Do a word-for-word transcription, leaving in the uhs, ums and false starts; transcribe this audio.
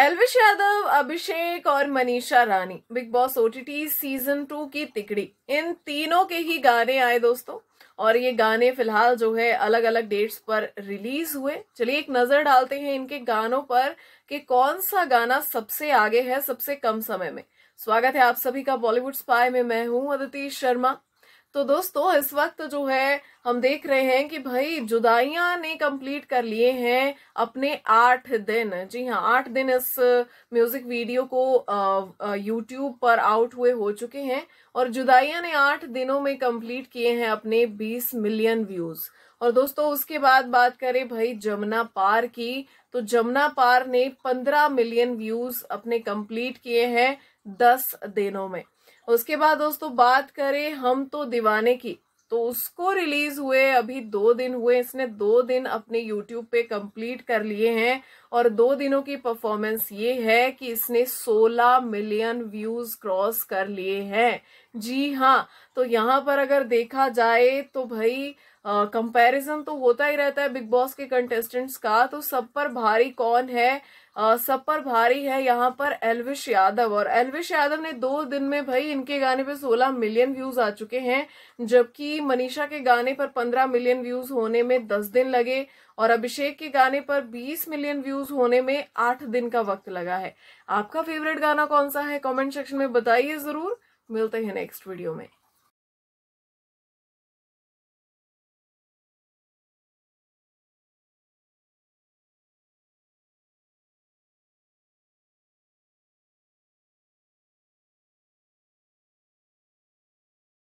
एल्विश यादव, अभिषेक और Manisha Rani big Boss O T T season two की तिकड़ी, इन तीनों के ही गाने आए दोस्तों, और ये गाने फिलहाल जो है अलग अलग डेट्स पर रिलीज हुए। चलिए एक नजर डालते हैं इनके गानों पर कि कौन सा गाना सबसे आगे है सबसे कम समय में। स्वागत है आप सभी का बॉलीवुड स्पाई में, मैं हूं अदिति शर्मा। तो दोस्तों इस वक्त जो है हम देख रहे हैं कि भाई जुदाइयां ने कंप्लीट कर लिए हैं अपने आठ दिन। जी हाँ, आठ दिन इस म्यूजिक वीडियो को यूट्यूब पर आउट हुए हो चुके हैं और जुदाइयां ने आठ दिनों में कंप्लीट किए हैं अपने बीस मिलियन व्यूज। और दोस्तों उसके बाद बात करें भाई जमुना पार की, तो जमुना पार ने पंद्रह मिलियन व्यूज अपने कंप्लीट किए हैं दस दिनों में। उसके बाद दोस्तों बात करें हम तो दीवाने की, तो उसको रिलीज हुए अभी दो दिन हुए, इसने दो दिन अपने YouTube पे कंप्लीट कर लिए हैं और दो दिनों की परफॉर्मेंस ये है कि इसने सोलह मिलियन व्यूज क्रॉस कर लिए हैं। जी हाँ, तो यहाँ पर अगर देखा जाए तो भाई कंपैरिजन तो होता ही रहता है बिग बॉस के कंटेस्टेंट्स का, तो सब पर भारी कौन है? Uh, सब पर भारी है यहाँ पर एल्विश यादव, और एल्विश यादव ने दो दिन में भाई इनके गाने पे सोलह मिलियन व्यूज आ चुके हैं, जबकि मनीषा के गाने पर पंद्रह मिलियन व्यूज होने में दस दिन लगे और अभिषेक के गाने पर बीस मिलियन व्यूज होने में आठ दिन का वक्त लगा है। आपका फेवरेट गाना कौन सा है? कमेंट सेक्शन में बताइए जरूर। मिलते हैं नेक्स्ट वीडियो में।